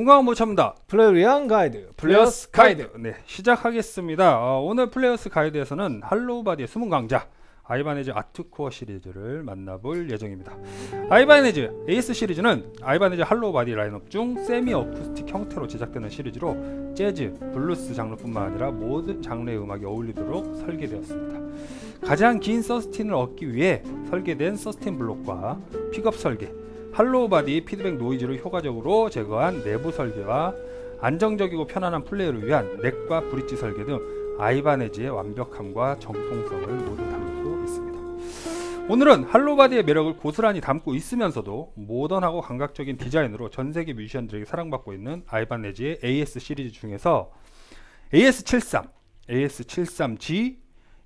공감은 못 참는다. 플레이어를 위한 가이드, 플레이어스 가이드. 네, 시작하겠습니다. 오늘 플레이어스 가이드에서는 할로우바디의 숨은 강자 아이바네즈 아트코어 시리즈를 만나볼 예정입니다. 아이바네즈 에이스 시리즈는 아이바네즈 할로우바디 라인업 중 세미 어쿠스틱 형태로 제작되는 시리즈로 재즈, 블루스 장르뿐만 아니라 모든 장르의 음악이 어울리도록 설계되었습니다. 가장 긴 서스틴을 얻기 위해 설계된 서스틴 블록과 픽업 설계, 할로우바디 피드백 노이즈를 효과적으로 제거한 내부 설계와 안정적이고 편안한 플레이를 위한 넥과 브릿지 설계 등 아이바네즈의 완벽함과 정통성을 모두 담고 있습니다. 오늘은 할로우바디의 매력을 고스란히 담고 있으면서도 모던하고 감각적인 디자인으로 전세계 뮤지션들에게 사랑받고 있는 아이바네즈의 AS 시리즈 중에서 AS73, AS73G,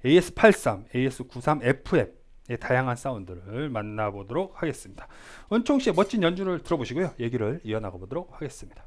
AS83, AS93FM 의 다양한 사운드를 만나보도록 하겠습니다. 은총씨의 멋진 연주를 들어보시고요, 얘기를 이어나가 보도록 하겠습니다.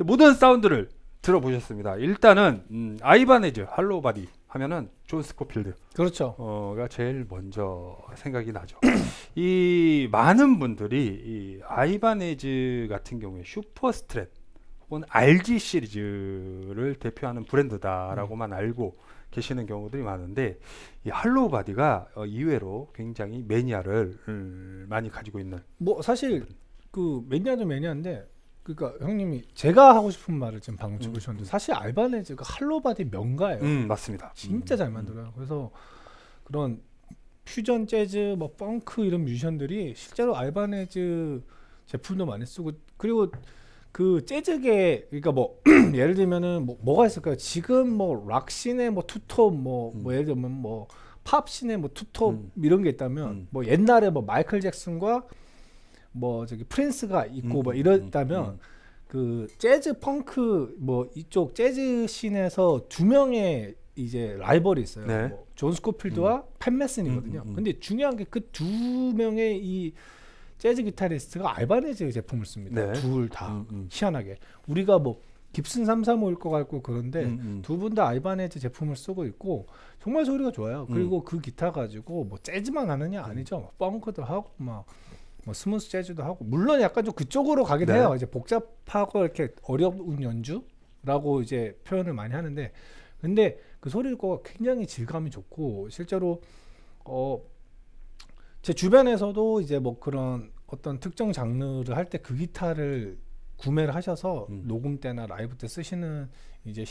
모든 사운드를 들어보셨습니다. 일단은 아이바네즈 할로우 바디 하면은 존 스코필드, 그렇죠, 가 제일 먼저 생각이 나죠. 이 많은 분들이 이 아이바네즈 같은 경우에 슈퍼스트랩 혹은 RG 시리즈를 대표하는 브랜드다라고만 알고 계시는 경우들이 많은데, 이 할로우 바디가 이외로 굉장히 매니아를 많이 가지고 있는, 뭐 사실 그 매니아도 매니아인데, 그러니까 형님이 제가 하고 싶은 말을 지금 방금 적으셨는데, 사실 알바네즈가 할로바디 명가예요. 맞습니다. 진짜 잘 만들어요. 그래서 그런 퓨전 재즈, 뭐 펑크 이런 뮤지션들이 실제로 알바네즈 제품도 많이 쓰고, 그리고 그 재즈계, 그러니까 뭐 예를 들면은 뭐가 있을까요? 지금 뭐 락신의 뭐 투톱, 뭐 예를 들면 뭐 팝신의 뭐 투톱 이런 게 있다면, 뭐 옛날에 뭐 마이클 잭슨과 뭐 저기 프린스가 있고 뭐 이랬다면, 그 재즈 펑크 뭐 이쪽 재즈 씬에서 두 명의 이제 라이벌이 있어요. 네. 뭐 존 스코필드와 팻 메스니거든요. 근데 중요한 게 그 두 명의 이 재즈 기타리스트가 알바네즈 제품을 씁니다. 네. 둘 다 희한하게 우리가 뭐 깁슨 335일 것 같고 그런데 두 분 다 알바네즈 제품을 쓰고 있고 정말 소리가 좋아요. 그리고 그 기타 가지고 뭐 재즈만 하느냐, 아니죠. 펑크도 하고 막 뭐 스무스 재즈도 하고, 물론 약간 좀 그쪽으로 가긴 해요. 이제 복잡하고 이렇게 어려운 연주라고 이제 표현을 많이 하는데, 근데 그 소리가 굉장히 질감이 좋고, 실제로 제 주변에서도 이제 뭐 그런 어떤 특정 장르를 할 때 그 기타를 구매를 하셔서 녹음 때나 라이브 때 쓰시는 이제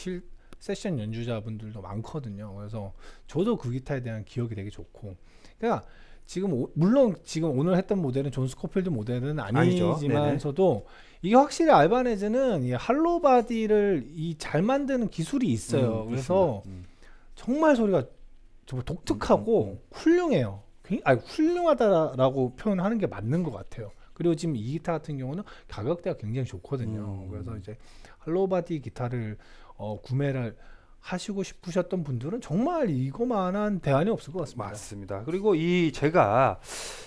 세션 연주자분들도 많거든요. 그래서 저도 그 기타에 대한 기억이 되게 좋고, 그러니까 지금 물론 지금 오늘 했던 모델은 존 스코필드 모델은 아니지만서도 이게 확실히 알바네즈는 이 할로우 바디를 이 잘 만드는 기술이 있어요. 그래서 정말 소리가 정말 독특하고 훌륭해요. 아니, 훌륭하다라고 표현하는 게 맞는 것 같아요. 그리고 지금 이 기타 같은 경우는 가격대가 굉장히 좋거든요. 그래서 이제 할로우 바디 기타를 구매를 하시고 싶으셨던 분들은 정말 이거만한 대안이 없을 것 같습니다. 맞습니다. 그리고 이 제가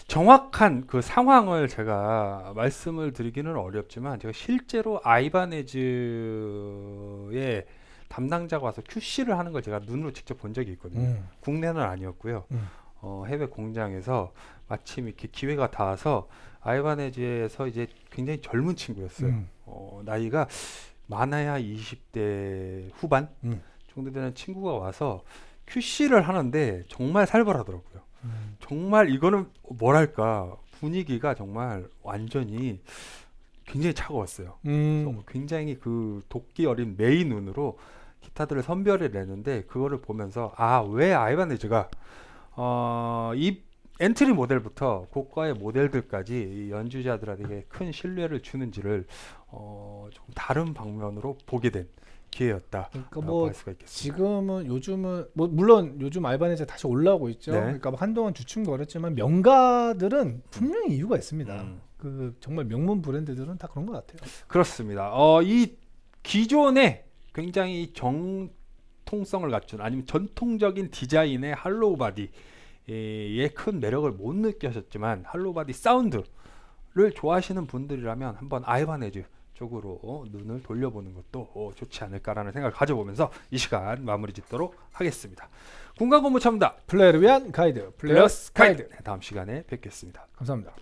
정확한 그 상황을 제가 말씀을 드리기는 어렵지만 제가 실제로 아이바네즈의 담당자가 와서 QC를 하는 걸 제가 눈으로 직접 본 적이 있거든요. 국내는 아니었고요. 해외 공장에서 마침 이렇게 기회가 닿아서 아이바네즈에서 이제 굉장히 젊은 친구였어요. 나이가 많아야 20대 후반 정도 되는 친구가 와서 QC를 하는데 정말 살벌하더라고요. 정말 이거는 뭐랄까 분위기가 정말 완전히 굉장히 차가웠어요. 그래서 굉장히 그 도끼 어린 메이 눈으로 기타들을 선별을 내는데 그거를 보면서 아, 왜 아이바네즈가 이 엔트리 모델부터 고가의 모델들까지 이 연주자들에게 큰 신뢰를 주는지를 좀 다른 방면으로 보게 된 기회였다. 그러니까 뭐 지금은 요즘은 뭐 물론 요즘 아이바네즈 다시 올라오고 있죠. 네. 그러니까 한동안 주춤거렸지만 명가들은 분명히 이유가 있습니다. 그 정말 명문 브랜드들은 다 그런 것 같아요. 그렇습니다. 이 기존에 굉장히 정통성을 갖춘 아니면 전통적인 디자인의 할로우 바디의 큰 매력을 못 느끼셨지만 할로우 바디 사운드를 좋아하시는 분들이라면 한번 아이바네즈 쪽으로 눈을 돌려보는 것도 좋지 않을까라는 생각을 가져보면서 이 시간 마무리 짓도록 하겠습니다. 공간 공부 첨다 플레이를 위한 가이드 플레이어스 가이드. 다음 시간에 뵙겠습니다. 감사합니다.